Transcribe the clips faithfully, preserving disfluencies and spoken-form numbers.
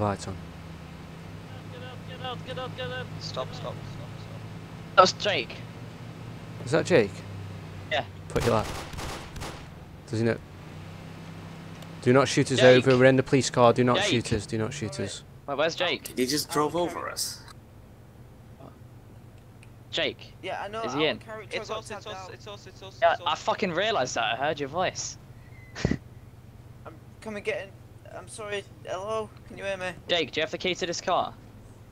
your lights on. Get up, get up, get up, get up, get up. Stop, stop, stop, stop. That was Jake. Is that Jake? Yeah. Put your light. Doesn't it? Do not shoot us Jake. over. We're in the police car. Do not Jake. shoot us. Do not shoot right. us. Wait, where's Jake? He just drove oh, okay. over us. Jake. Yeah, I know. Is he in? It's us. It's us. It's us. It's us. Yeah, I fucking realised that. I heard your voice. I'm coming. Get in. I'm sorry. Hello. Can you hear me? Jake, do you have the key to this car?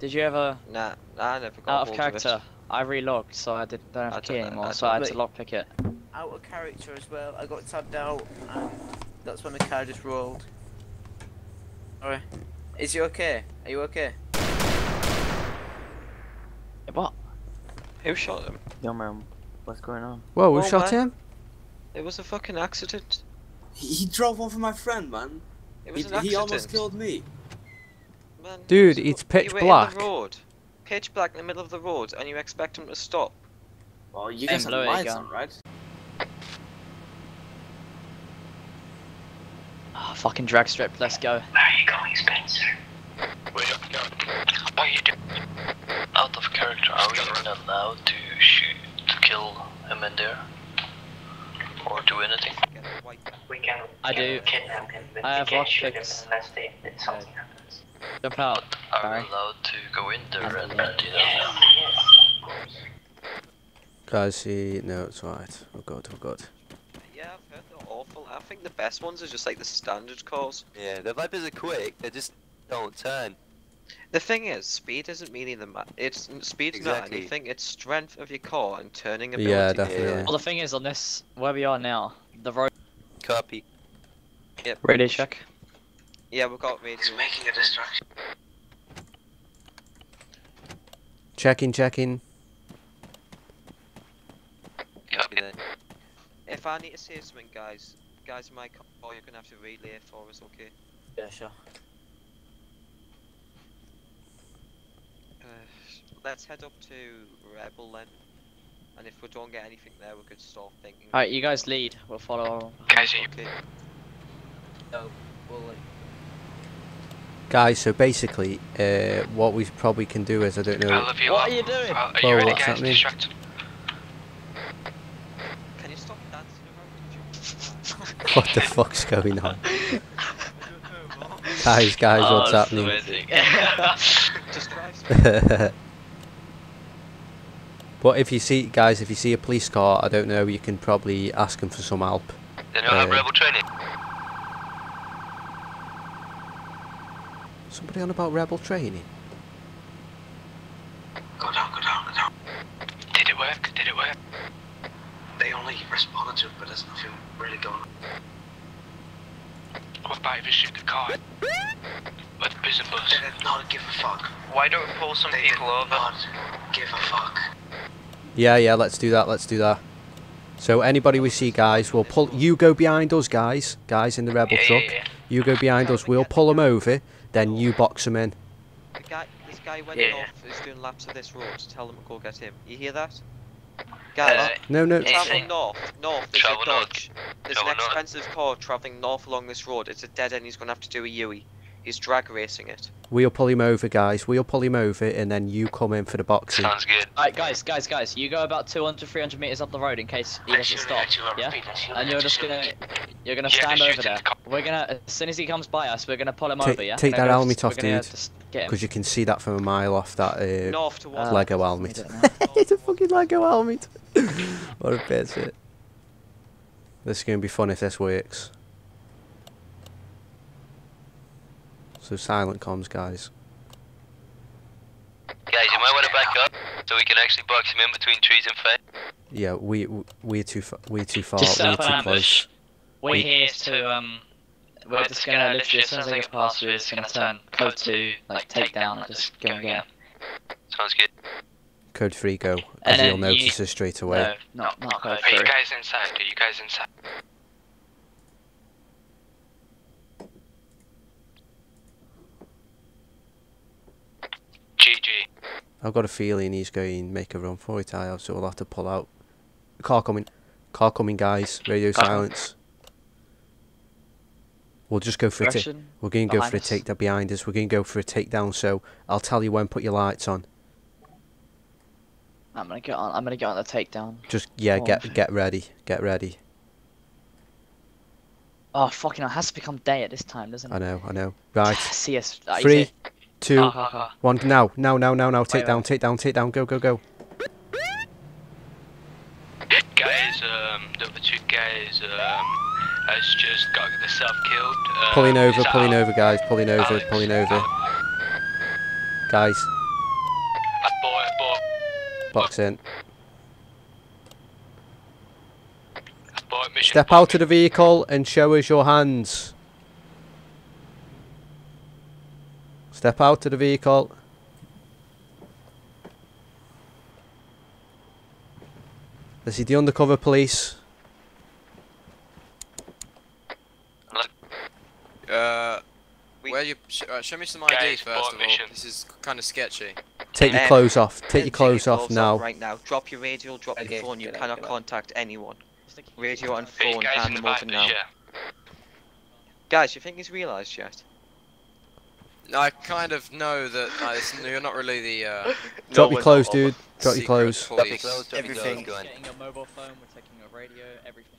Did you ever? Nah, nah I never got. Out of character. Of I relogged, so I did, don't have I the key anymore. I so I had to lockpick it. Out of character as well. I got tabbed out, and that's when the car just rolled. Sorry. Is you okay? Are you okay? Yeah, what? Who shot him? Yo man, what's going on? Whoa, who oh, shot man. him? It was a fucking accident. He, he drove over my friend, man. It was he, an accident. He almost killed me. Man, Dude, so it's pitch you black. Were in the road. Pitch black in the middle of the road, and you expect him to stop. Well, you guys have lights on, right? Oh, fucking drag strip, let's go. Where are you going, Spencer? Where are you going? What are you doing? Out of character, are we even allowed to shoot, to kill him in there? Or do anything? We can I do. Kidnap him, but I have can't shoot him unless they, something yeah. happens. Jump out. Are Sorry. we allowed to go in there and, and you know? Yes, yes, of course. Guys, he, no, it's alright. Oh god, oh god. Yeah, I've heard they're awful. I think the best ones are just like the standard cars. Yeah, the vipers are quick, they just don't turn. The thing is, speed isn't really the ma it's speed's exactly. not anything, it's strength of your car and turning ability. Yeah, definitely. Yeah. Well, the thing is, on this, where we are now, the road... Copy. Yep. Radio check. Yeah, we've got radio. He's making a distraction. Checking, checking. Copy that. If I need to say something, guys, guys in my car, you're gonna have to relay for us, okay? Yeah, sure. Let's head up to Rebel then, and if we don't get anything there, we could start thinking. Alright, you guys lead, we'll follow. Guys, are you okay? No, we'll lead. Guys, so basically, uh, what we probably can do is, I don't know. What up. are you doing? Are you oh, ready, guys? Distracted. Can you stop dancing around? What the fuck's going on? guys, guys, oh, what's happening? Just drive. But if you see, guys, if you see a police car, I don't know, you can probably ask them for some help. They don't uh, have rebel training. Somebody on about rebel training? Go down, go down, go down. Did it work? Did it work? They only responded to it, but there's nothing really going on. What about if you shoot the car? With the prison bus? They did not give a fuck. Why don't we pull some they people over? Not give a fuck. Yeah, yeah, let's do that, let's do that. So anybody we see, guys, we'll pull... You go behind us, guys. Guys in the rebel yeah, truck. Yeah, yeah. You go behind us, we'll pull them over, then you box them in. The guy, this guy went yeah. off, he's doing laps of this road, to tell them to go get him. You hear that? Guys, uh, no, no. Travel north, north, there's travel a Dodge. North. There's travel an expensive north. car travelling north along this road. It's a dead end, he's going to have to do a U E. He's drag racing it. We'll pull him over, guys. We'll pull him over, and then you come in for the boxing. Sounds good. Alright, guys, guys, guys. You go about two hundred, three hundred meters up the road in case he doesn't stop. Yeah. And you're just gonna, you're gonna stand over there. We're gonna, as soon as he comes by us, we're gonna pull him over. Yeah. Take that helmet off, dude. Because you can see that from a mile off that uh, Lego helmet. It's a fucking Lego helmet. What a bit of it. This is gonna be fun if this works. So silent comms, guys. Guys, you might want to back up so we can actually box him in between trees and fence. Yeah, we we're too far. We're too far. Just we're too close. We're we here to um. We're, we're just gonna literally as soon as they get past, we're just gonna turn code two, like take down, like, just go and get him. Sounds good. Code three, go. As you'll notice us straight away. No, not not code three. Are you guys inside? Are you guys inside? G G. I've got a feeling he's going to make a run for it, I have, so we'll have to pull out. Car coming. Car coming, guys. Radio Car silence. We'll just go for a take. We're going to go for a takedown behind us. We're going to go for a takedown. So I'll tell you when. Put your lights on. I'm gonna get on. I'm gonna get on the takedown. Just yeah. Oh. Get get ready. Get ready. Oh fucking! It has to become day at this time, doesn't it? I know. I know. Right. See us. That Three, two, oh, oh, oh. one. Now! Now! Now! Now! Now! Take wait, down! Wait. Take down! Take down! Go! Go! Go! Guys, um, the other two guys, um. Has just got themselves killed. Uh, pulling over, pulling Alex? over, guys. Pulling over, Alex. pulling over. Alex. Guys. That boy, that boy. Box in. Boy, Step boy, out of the vehicle and show us your hands. Step out of the vehicle. This is the undercover police. Uh, where you sh uh, show me some I D first of all. Mission. This is kind of sketchy. Take um, your clothes off. Take your clothes, take your clothes off, off now. Right now, drop your radio, drop okay. your phone. You cannot contact anyone. Radio and phone handled now. Yeah. Guys, you think he's realised yet? I kind of know that uh, it's, you're not really the. Uh, drop, no your clothes, drop, drop your clothes, dude. Drop your clothes. Everything. We're taking your mobile phone. We're taking your radio. Everything.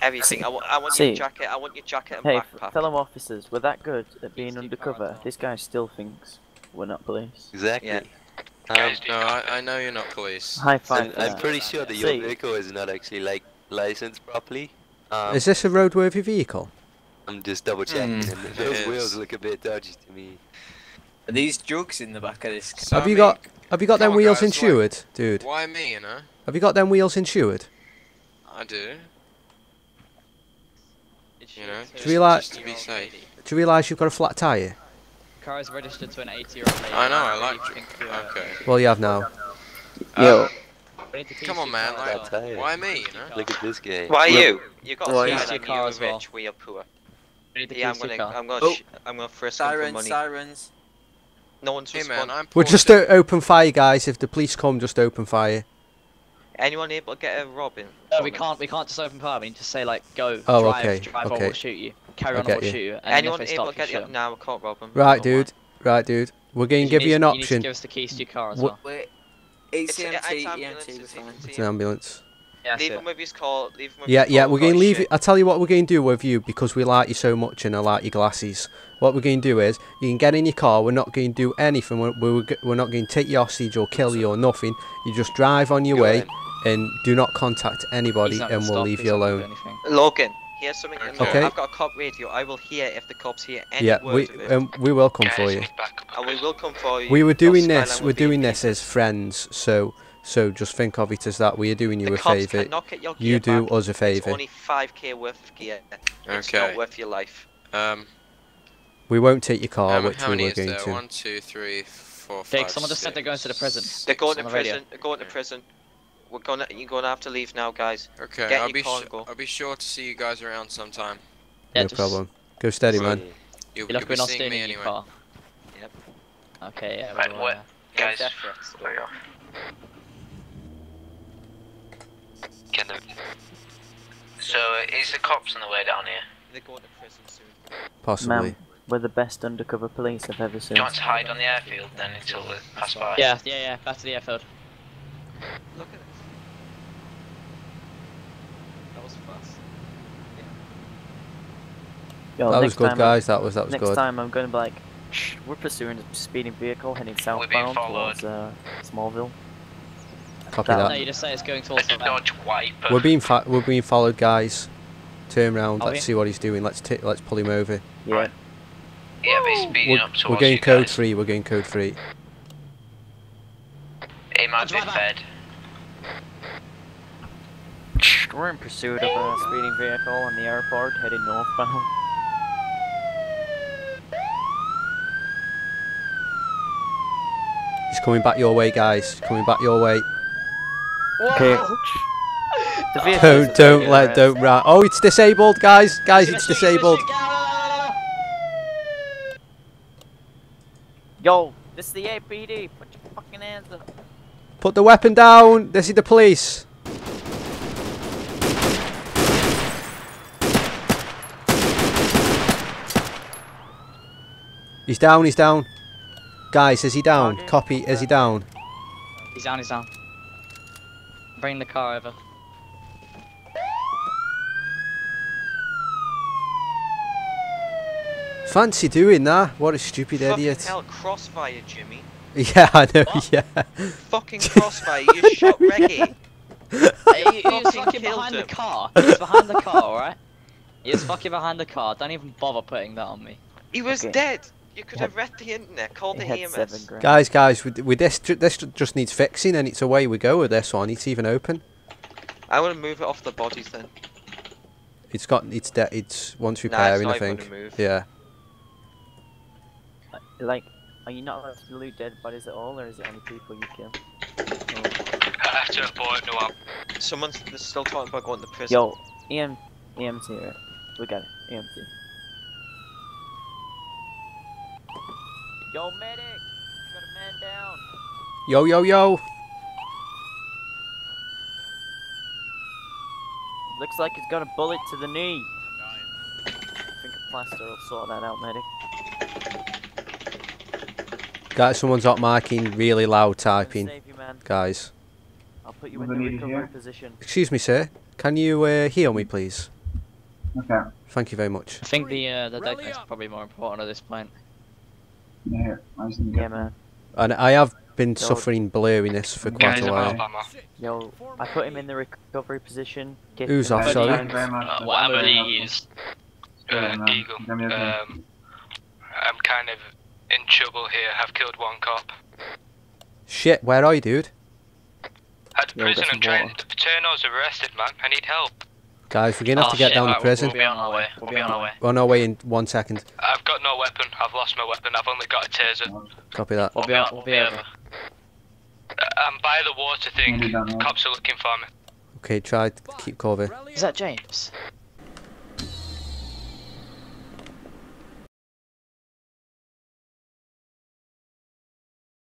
Everything. I, I want See, your jacket. I want your jacket and hey, backpack. Fellow officers, we're that good at being undercover. This guy still thinks we're not police. Exactly. Yeah. Um, no, I, I know you're not police. High five. I'm pretty sure that your See, vehicle is not actually like licensed properly. Um, is this a roadworthy vehicle? I'm just double checking. Mm, Those wheels look a bit dodgy to me. Are these drugs in the back of this car? So have I mean, you got Have you got them wheels guys, insured, why, dude? Why me? You know. Have you got them wheels insured? I do. You know, do you realise you realise you've got a flat tyre? Car is registered to an eighty year old lady. I know, I like you. Okay. Well, you have now. Yo. Um, come on, man. Like, why me? You know? Look at this guy. Why Look. you? You got why a your car as well. Rich, we are poor. Yeah, I'm gonna, I'm gonna, oh. I'm gonna frisk sirens, money. Sirens. No one's hey, responding. Man, We're just to open fire, guys. If the police come, just open fire. Anyone able to get a Robin? No, we can't. We can't just open fire. We need to say like, go, oh, drive, okay, drive, okay. or we'll shoot you. Carry I'll on, or we'll you. shoot you. And Anyone able to get it? No, we can't rob them. Right, dude. Mind. Right, dude. We're going to give you, you an you option. Need to give us the keys to your car as well. Wait. It's, it's, it's, ambulance, it's, it's an ambulance. Yeah, leave him with his car. Leave him with yeah, his yeah. Car we're going to leave. I'll tell you what we're going to do with you because we like you so much and I like your glasses. What we're going to do is you can get in your car. We're not going to do anything. We're we're not going to take you hostage or kill you or nothing. You just drive on your way. And do not contact anybody, and we'll leave you alone. Logan, here's something. Okay. I've got a cop radio. I will hear if the cops hear any yeah, word we, of it. Yeah, um, we will come for you. And we will come for you. We were doing this. We're doing this as friends. So, so just think of it as that. We are doing you a favour. You do us a favour. Only five k worth of gear. It's not worth your life. Um. We won't take your car, which we were going to. One, two, three, four, five, six. Someone just said they're going to the prison. They're going to prison. They're going to prison. We're gonna, you're gonna have to leave now, guys. Okay, I'll be, I'll be sure to see you guys around sometime. Yeah, no problem. Go steady, man. You'll, you'll be seeing me anyway. Car. Yep. Okay, yeah. Right, what? Guys. There you go. Can the... So, is the cops on the way down here? They're going to prison soon. Possibly. We're the best undercover police I've ever seen. Do you want to hide on the airfield then until we pass by? Yeah, yeah, yeah. Back to the airfield. Look at Yo, that was good, guys. That was that was next good. Next time, I'm going to be like, we're pursuing a speeding vehicle heading southbound towards uh, Smallville. Copy that. that. No, you just say it's going towards Smallville. We're being fa we're being followed, guys. Turn around. Let's see what he's doing. Let's t let's pull him over. Yeah. Right. Yeah, but he's speeding we're, up towards We're going code guys. three. We're going code three. He might be fed. We're in pursuit of a speeding vehicle on the airport heading northbound. He's coming back your way, guys. Coming back your way. Okay. The don't, don't let, don't rat. Oh, it's disabled, guys. Guys, it's disabled. Yo, this is the A P D. Put your fucking hands up. Put the weapon down. This is the police. He's down, he's down. Guys, is he down? Okay. Copy, is he down? He's down, he's down. Bring the car over. Fancy doing that? What a stupid Fucking idiot. Hell, crossfire, Jimmy. Yeah, I know, what? yeah. Fucking crossfire, you shot Reggie. Yeah. He, he was fucking behind him. the car. He was behind the car, alright? He was fucking behind the car. Don't even bother putting that on me. He was okay. dead. You could have read the internet, called the E M S. Guys, guys, we, we this, this just needs fixing and it's away we go with this one. It's even open. I want to move it off the bodies then. It's got, it's, de it's once repairing, nah, I think. Yeah. Like, are you not allowed to loot dead bodies at all, or is it only people you kill? I have to abort, no up. Someone's still talking about going to prison. Yo, E M, E M T, right? We got it, E M T. Yo, medic! Got a man down! Yo, yo, yo! Looks like he's got a bullet to the knee. Nine. I think a plaster will sort that out, medic. Guys, someone's hot marking, really loud typing. You, Guys. I'll put you what in the recovery position. Excuse me, sir. Can you uh, heal me, please? Okay. Thank you very much. I think the, uh, the dead is probably more important at this point. Yeah, yeah, man. And I have been Yo. suffering blurriness for quite yeah, a while. Yo, I put him in the recovery position. Who's off, sorry? Uh, whatever he is, uh, Eagle, um, I'm kind of in trouble here. I've killed one cop. Shit, where are you, dude? At Yo, prison, I'm trying to... Paterno's arrested, man. I need help. Guys, we're gonna have oh, to get shit, down right, to prison. We'll be on our way. We'll be on our way. We're on our way in one second. I've got no weapon. I've lost my weapon. I've only got a taser. Copy that. We'll be out. We'll be over. I'm by the water thing. Cops are looking for me. Okay, try to keep cover. Is that James?